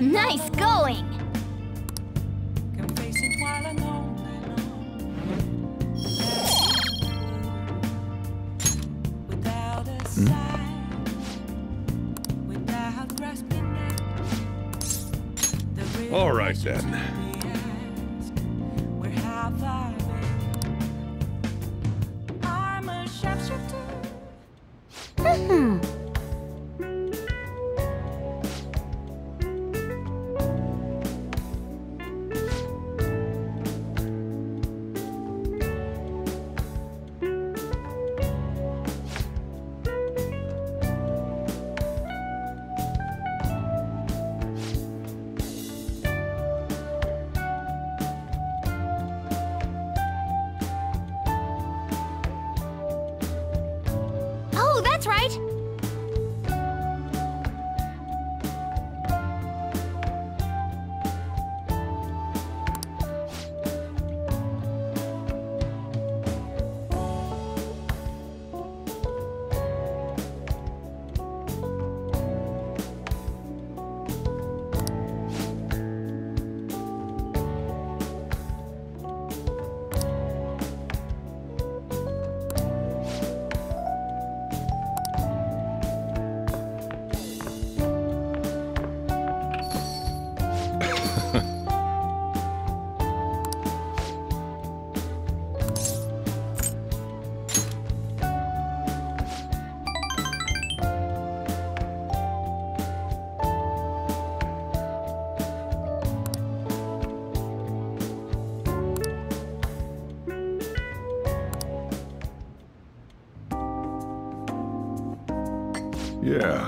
Nice going! All right then. That's right. Yeah.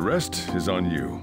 The rest is on you.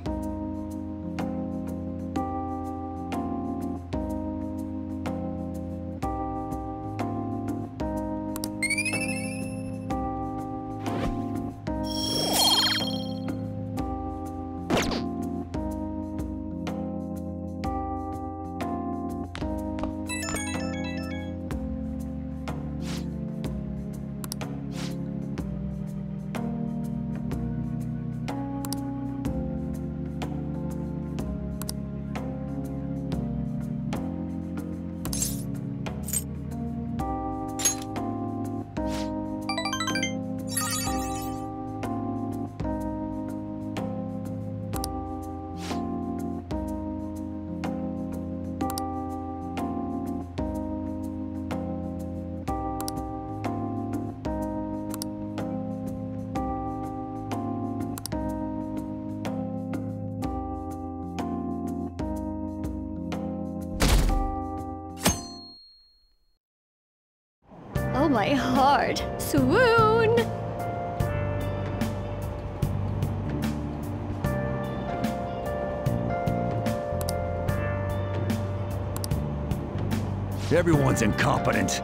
My heart swoon. Everyone's incompetent.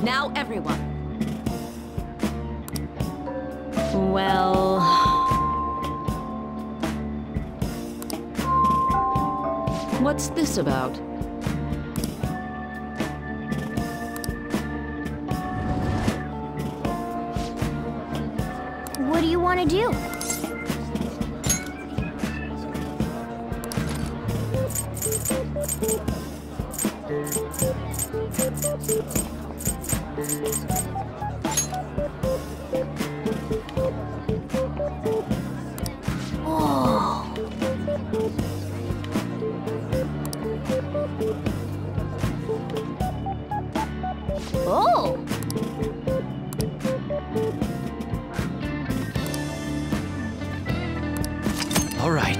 Now everyone. Well... what's this about? What do you want to do? Oh! All right.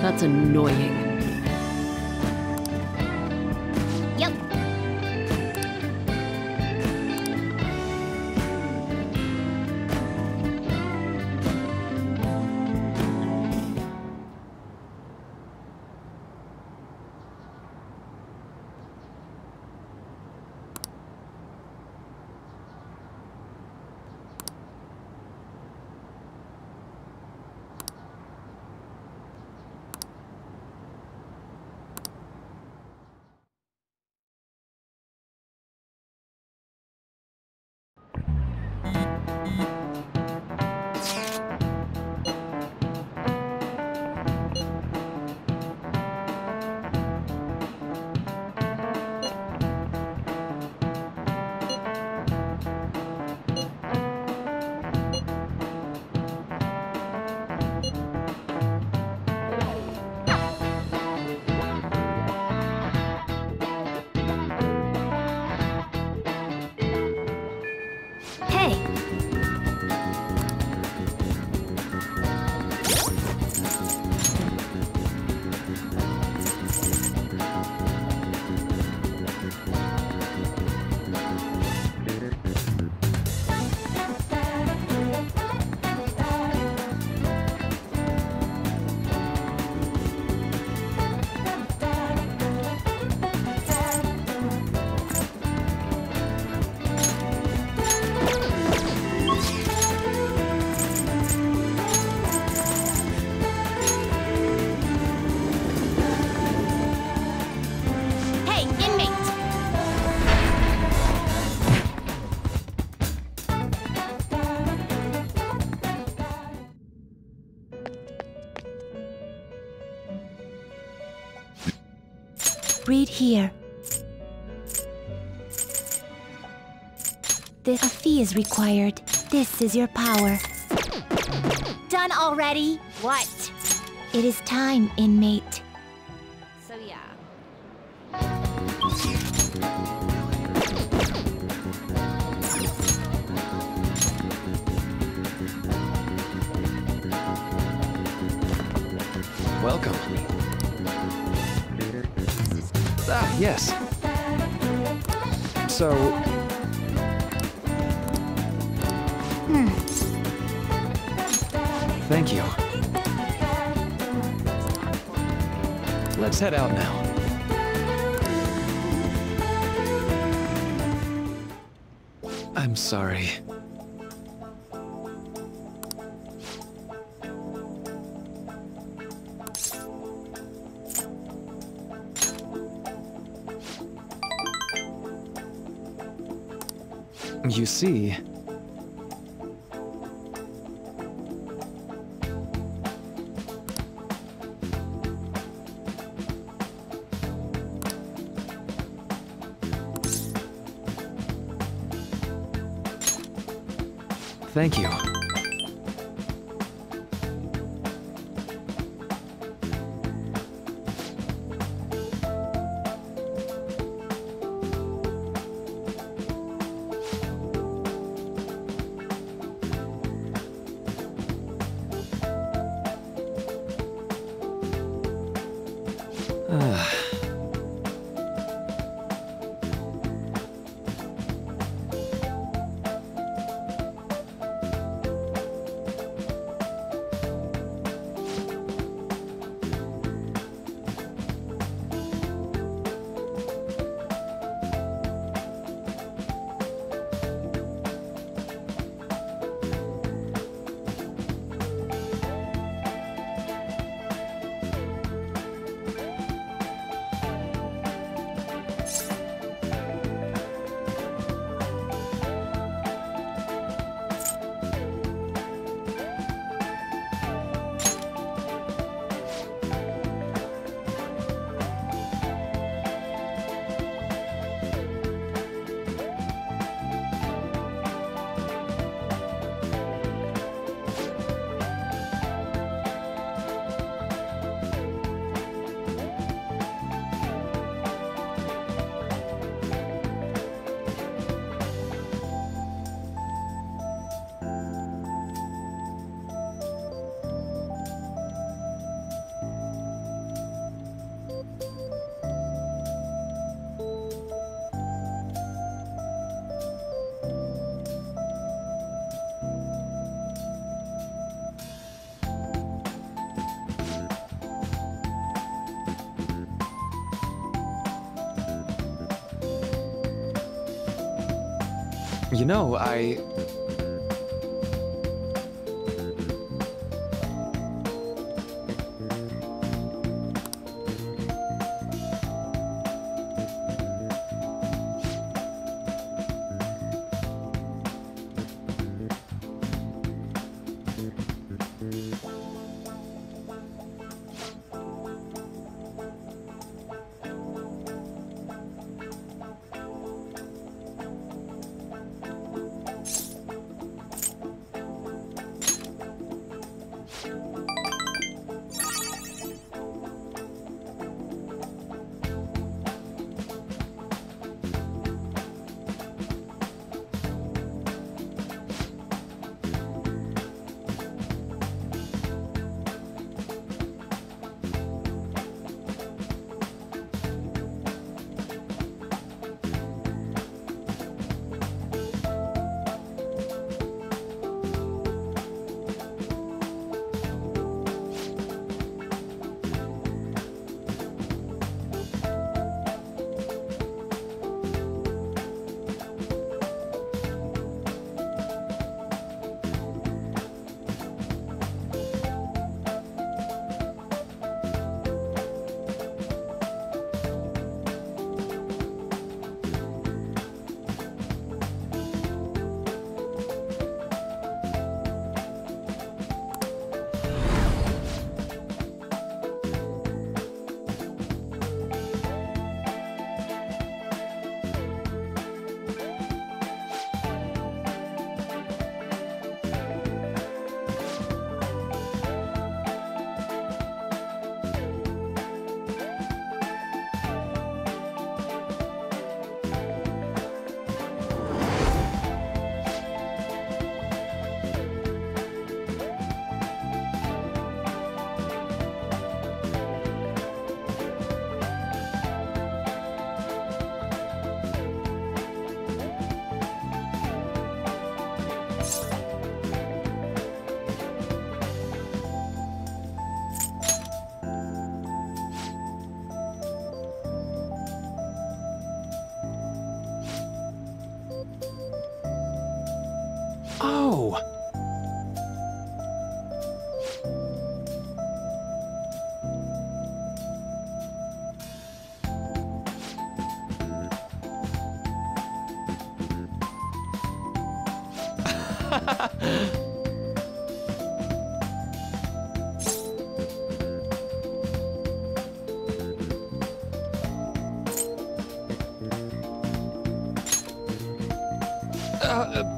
That's annoying. Yep. breed here. This a fee is required. This is your power. Done already? What? It is time, inmate. So yeah. Welcome. Ah, yes. So... Thank you. Let's head out now. I'm sorry. You see... Thank you. You know, I...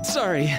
Sorry.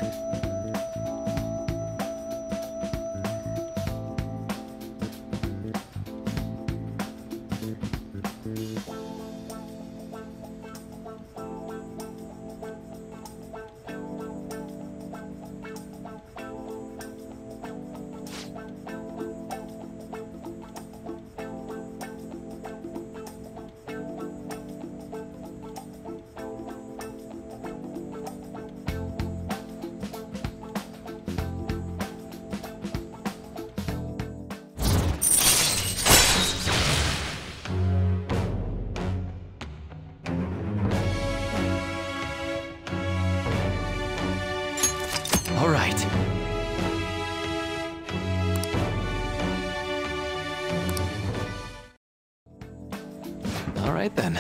Right then.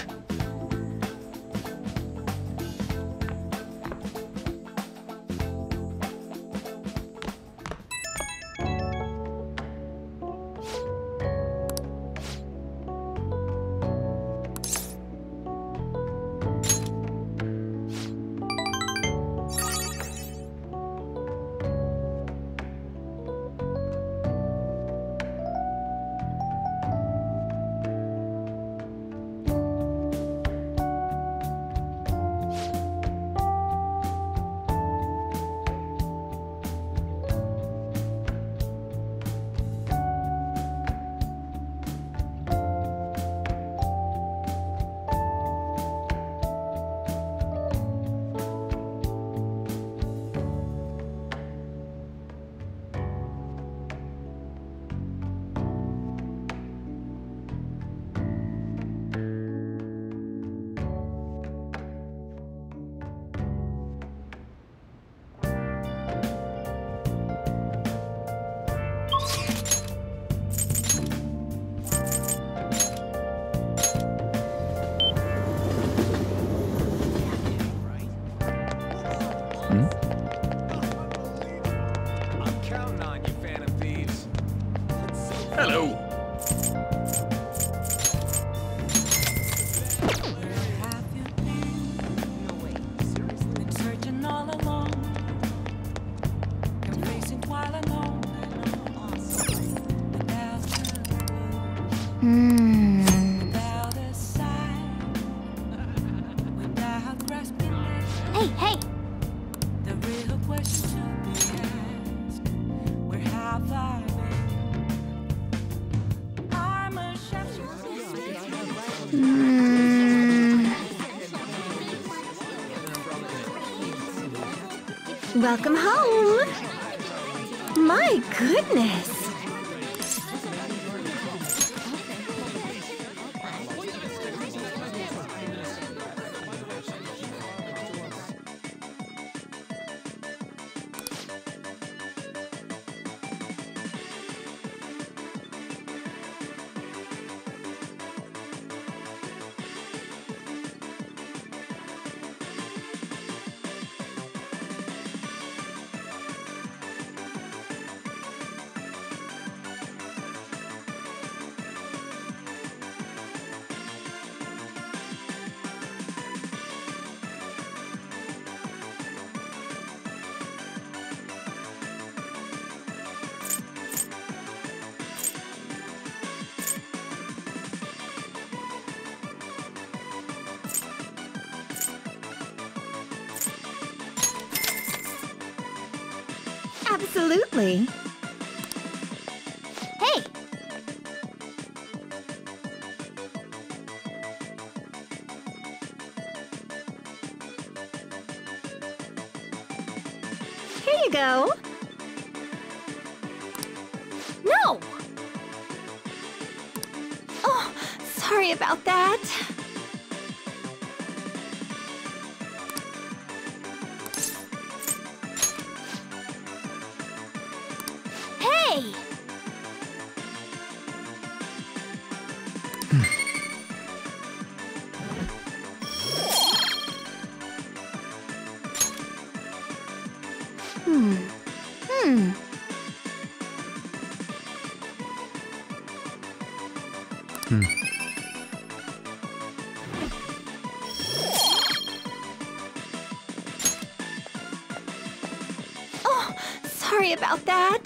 Welcome home! My goodness! Absolutely. Hey! Here you go. No! Oh, sorry about that. Sorry about that.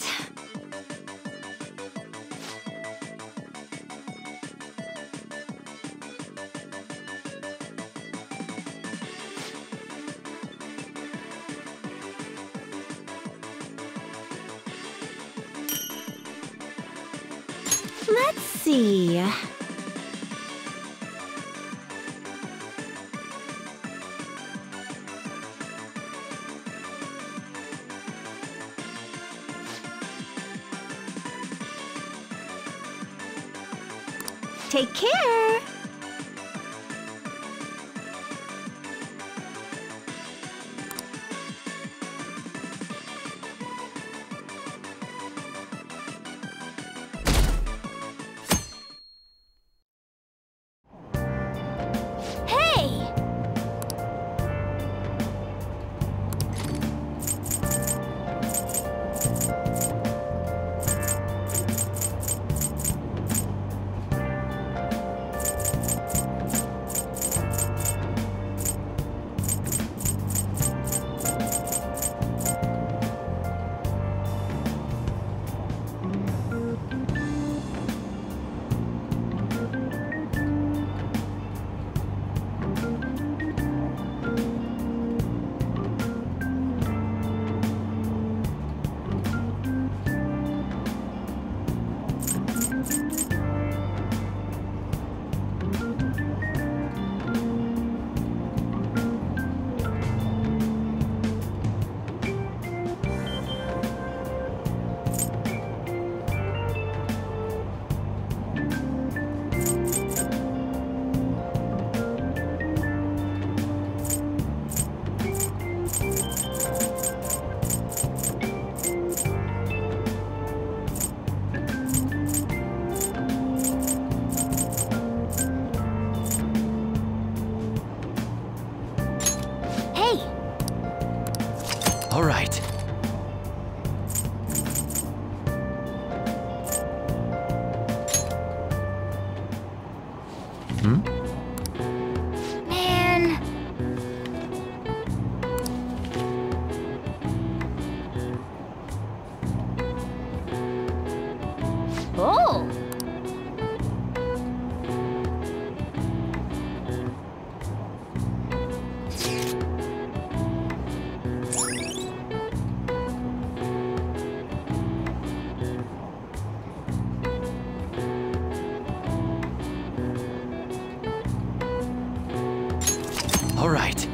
Let's see. Take care! All right. All right.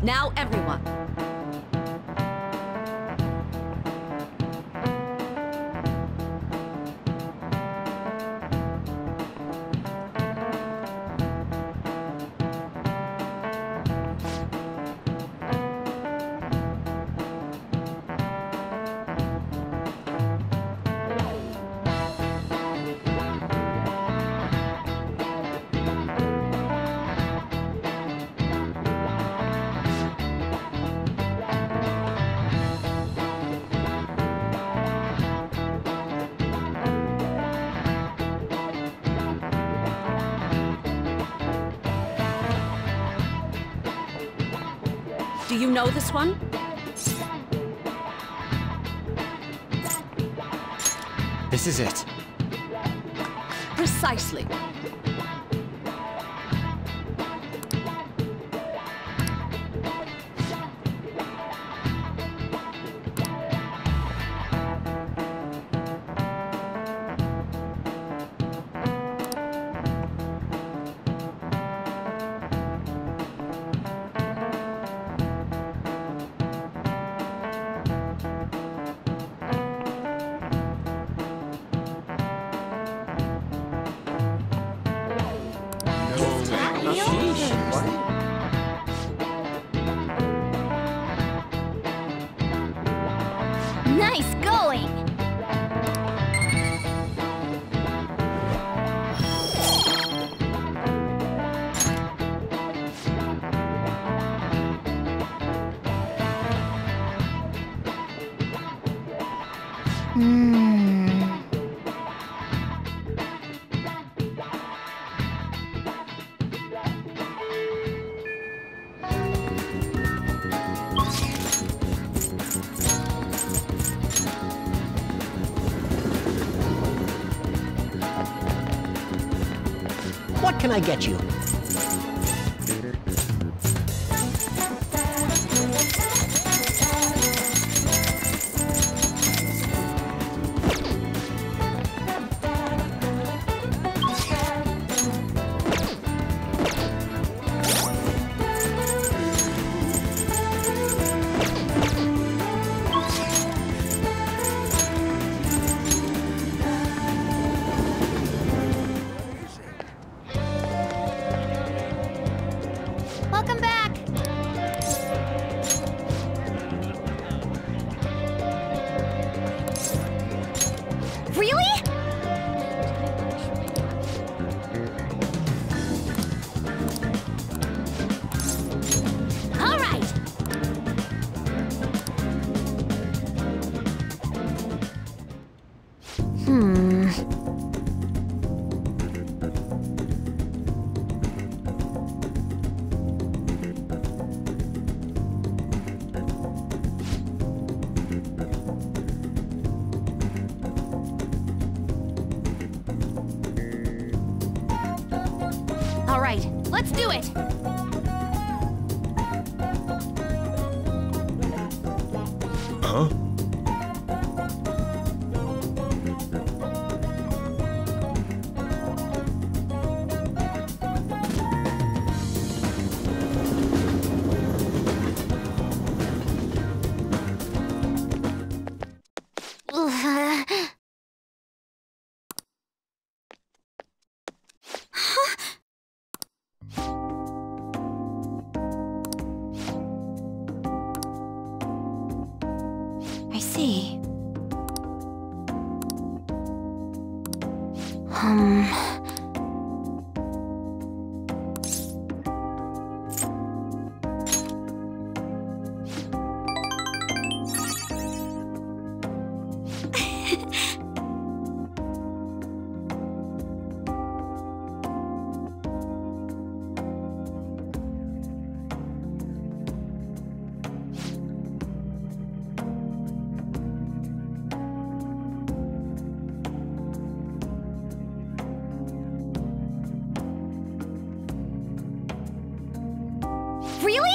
Now everyone. Do you know this one? This is it. Precisely. Nice going! What can I get you? Let's do it! Huh? Really?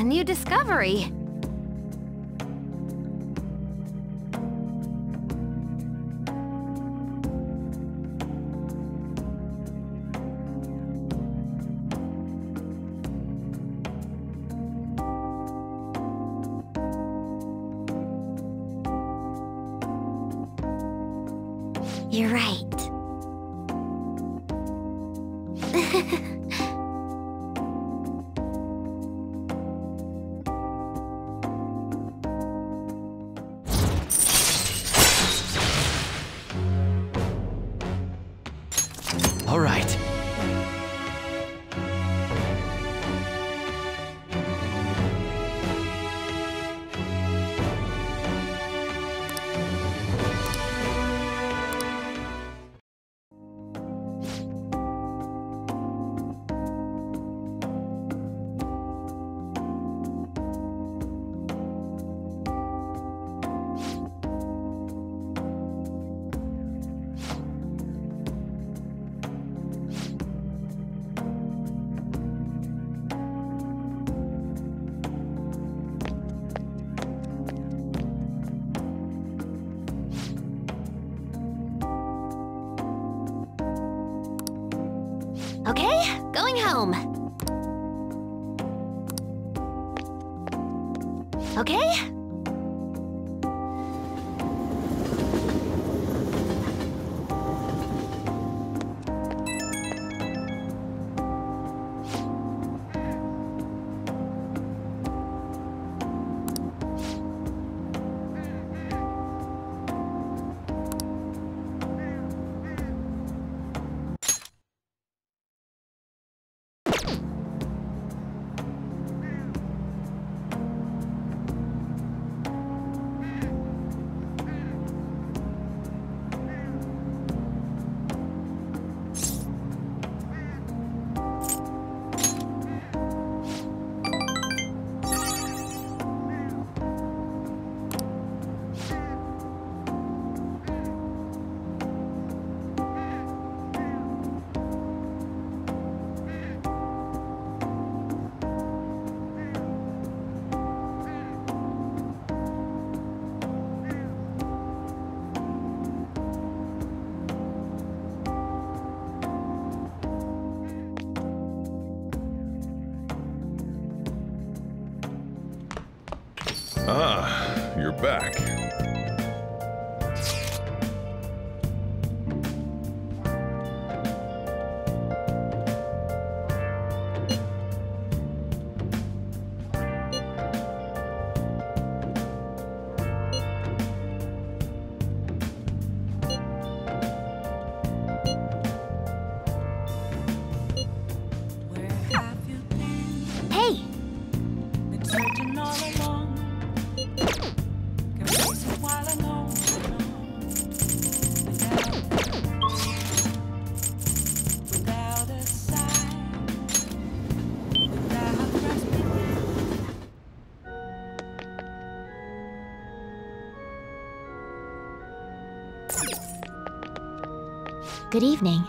New discovery. You're right. Okay, going home. Okay. You're back. Good evening.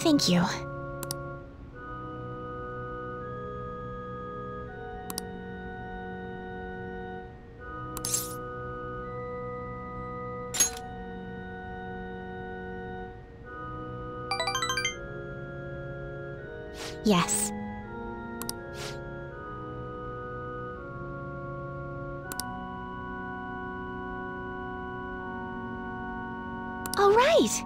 Thank you. Yes. All right.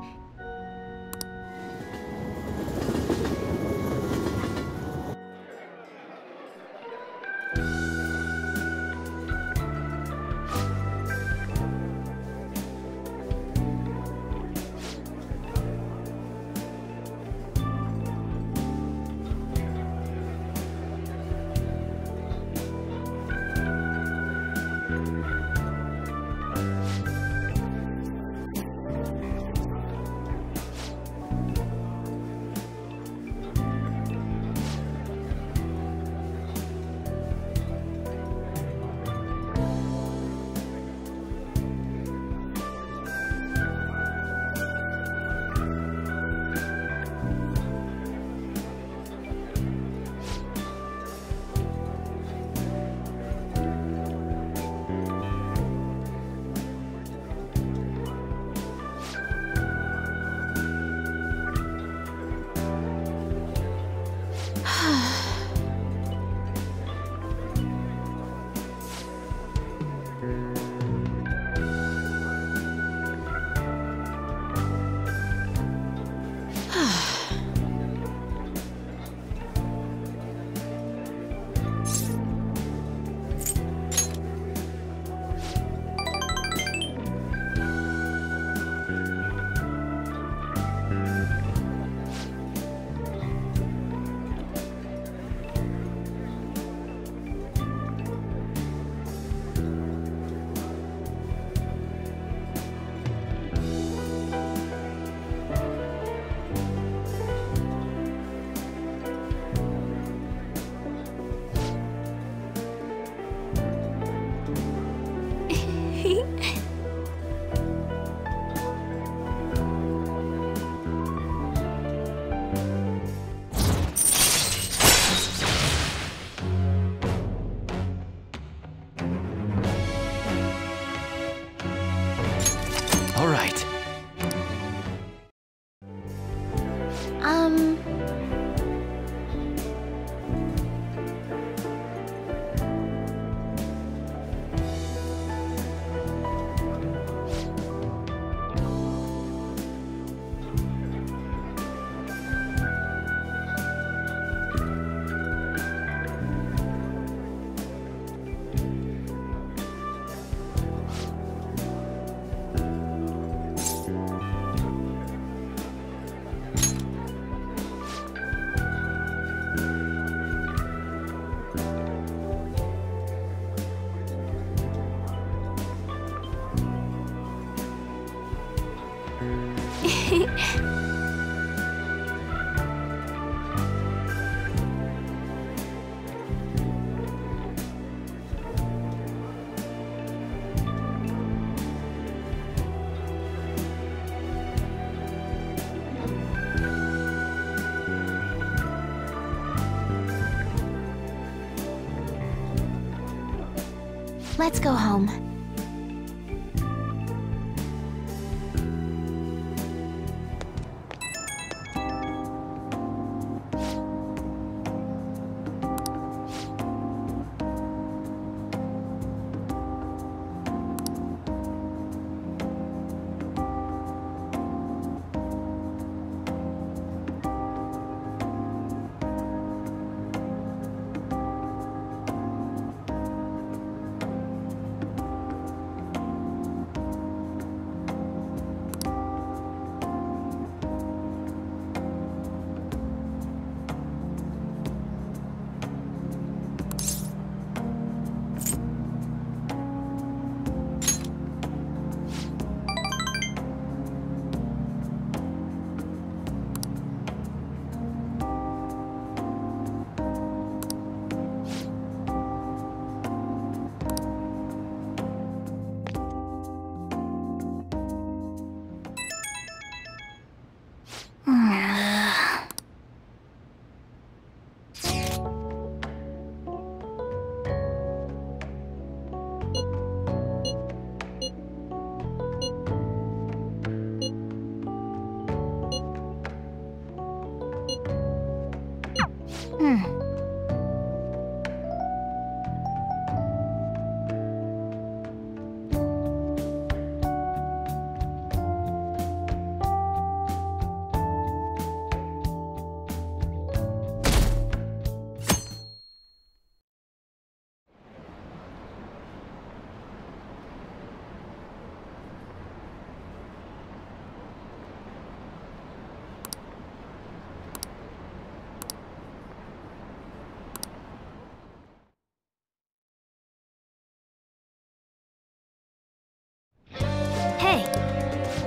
Let's go home.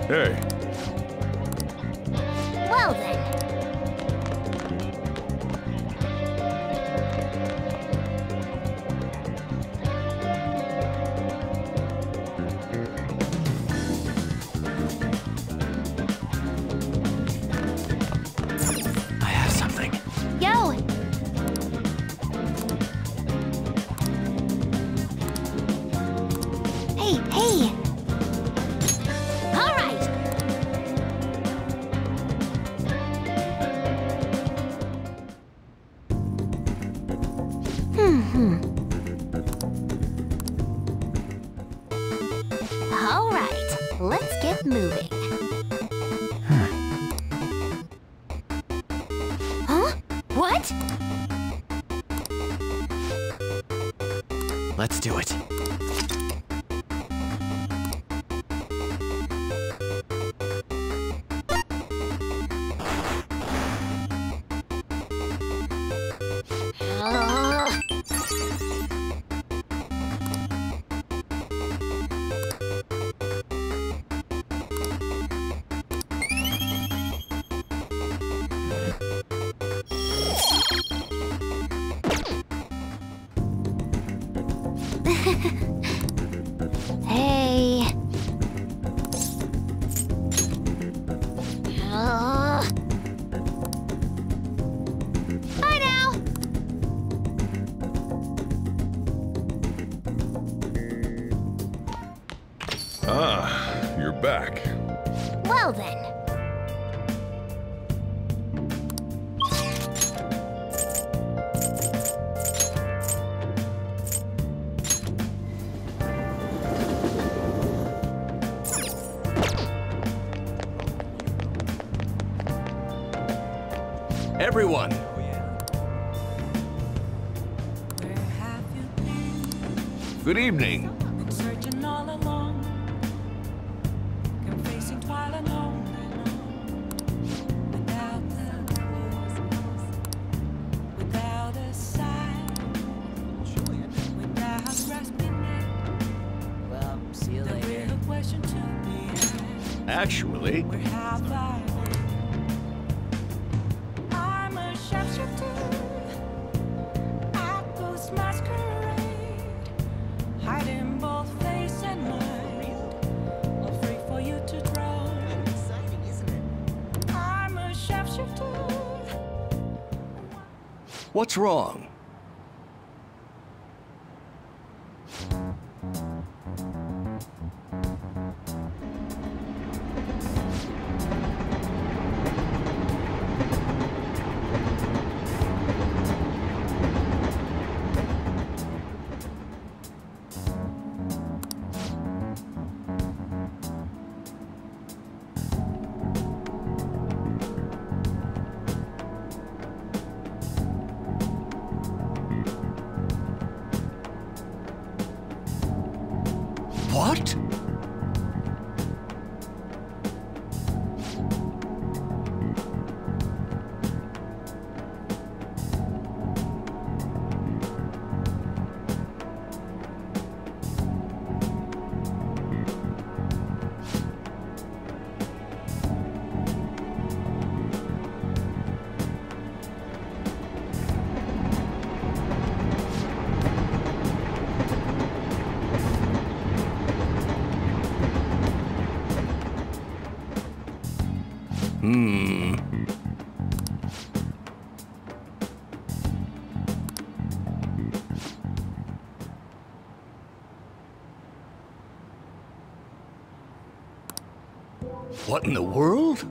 Hey. Well then. I have something. Yo. Hey, hey. All right, let's get moving. Huh? What? Let's do it. Hey. Bye now. Ah, you're back. Well then. Everyone. Good evening. Actually. What's wrong? What? What in the world?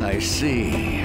I see.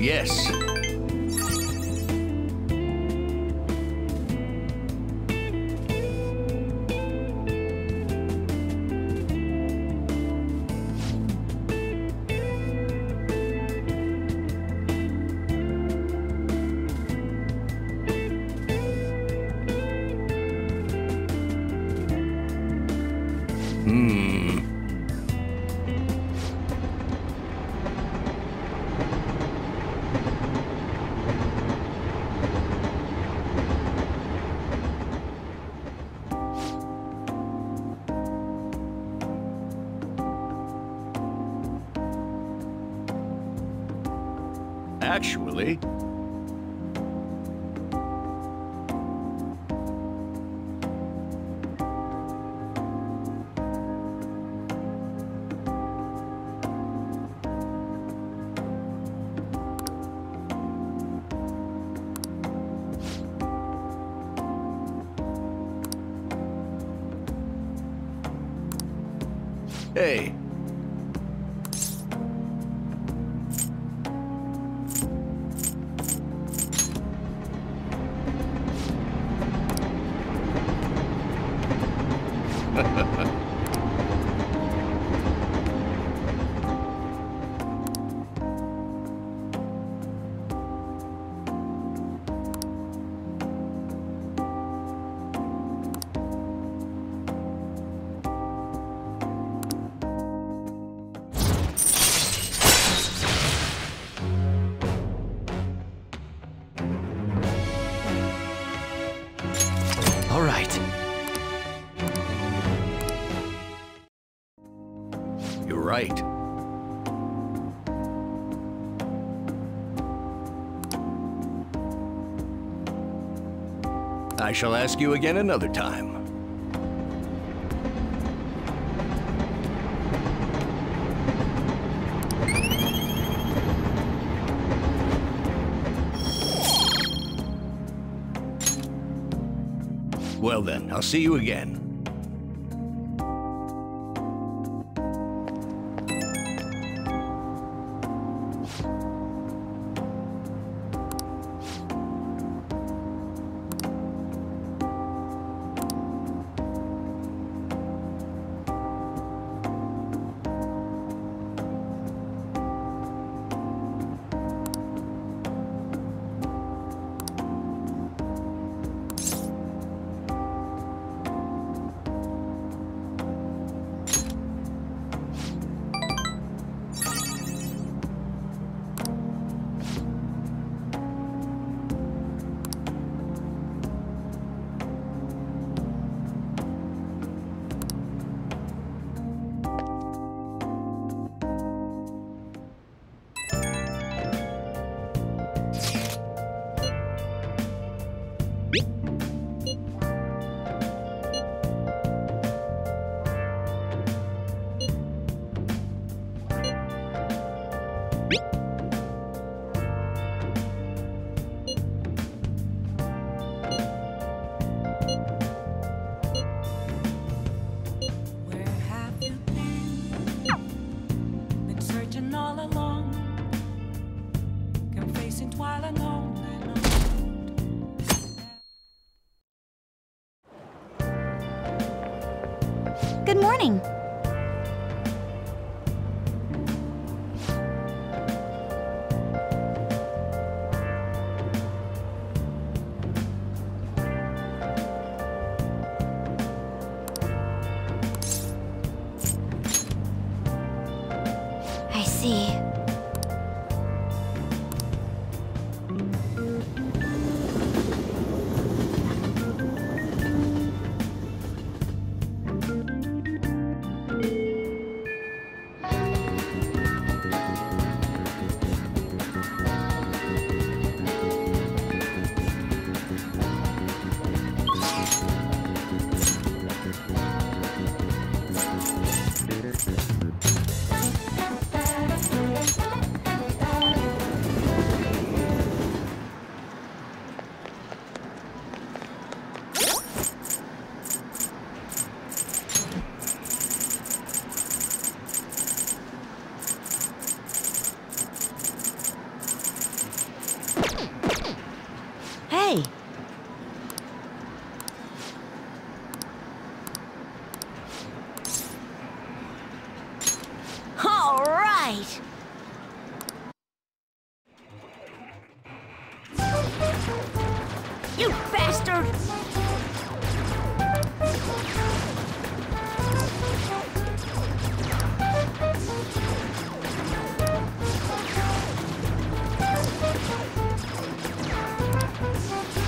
Yes. Actually, hey. Right. I shall ask you again another time. Well then, I'll see you again. morning. I see. You bastard!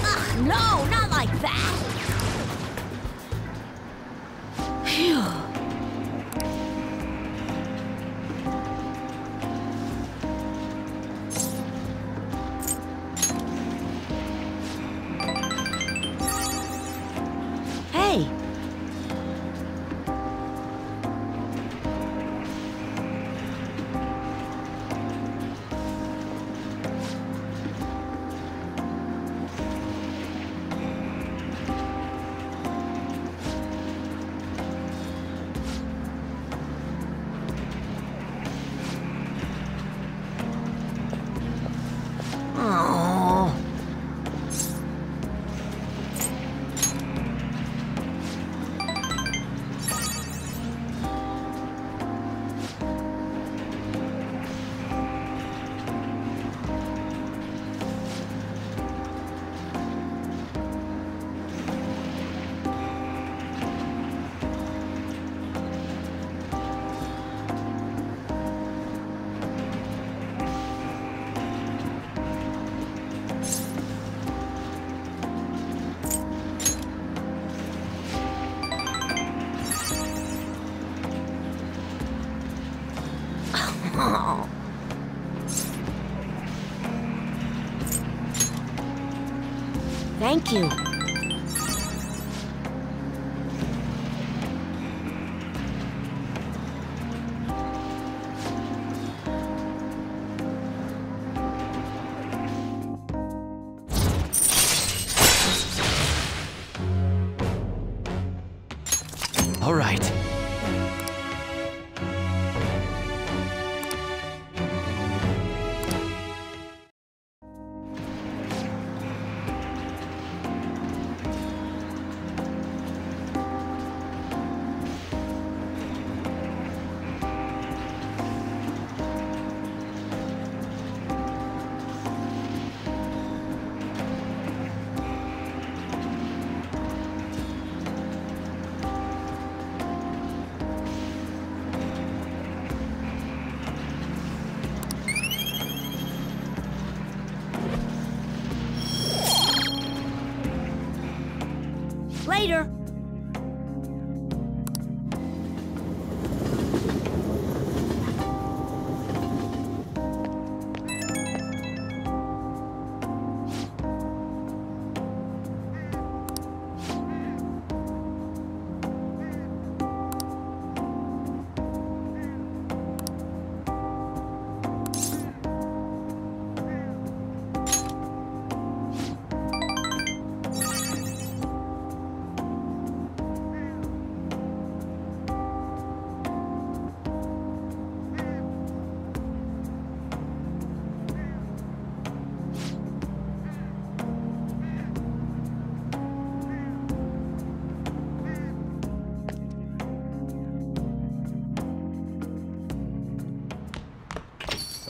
Ugh, no, not like that! Phew. Thank you. All right. Later.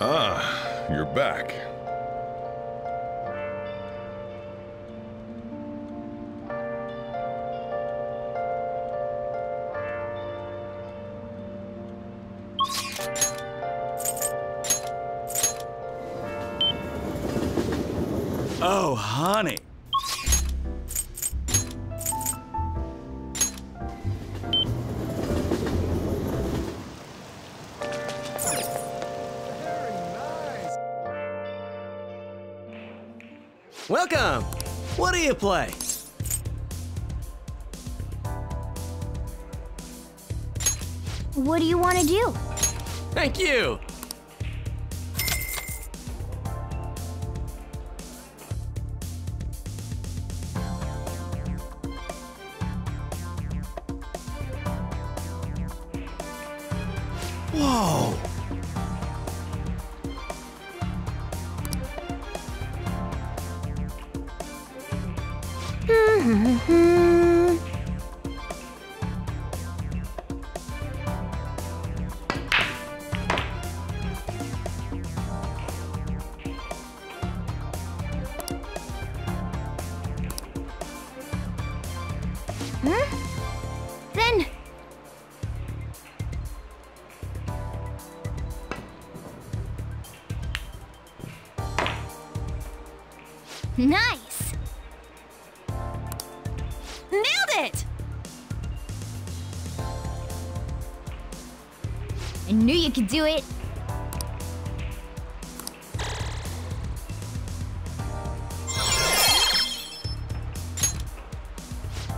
Ah, you're back. Oh, honey. Welcome! What do you play? What do you want to do? Thank you! Whoa! Huh? Then... Nice! Nailed it! I knew you could do it!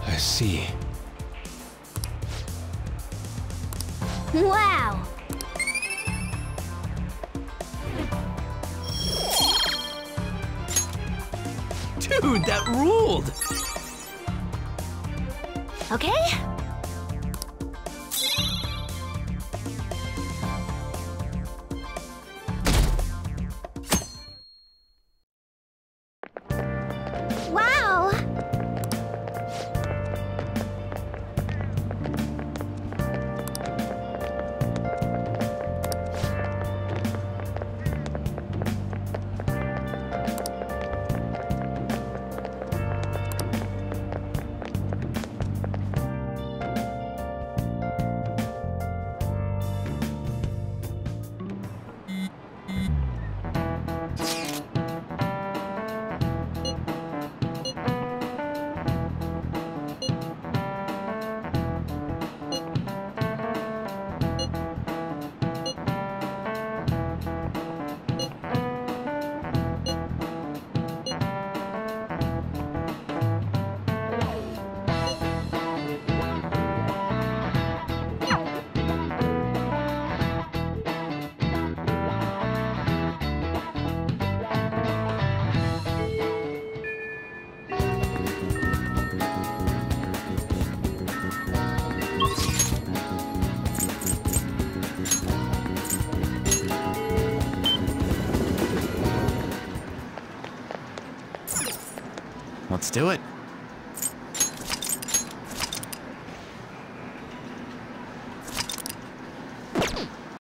I see. Wow! Dude, that ruled! Okay. Wow! Let's do it.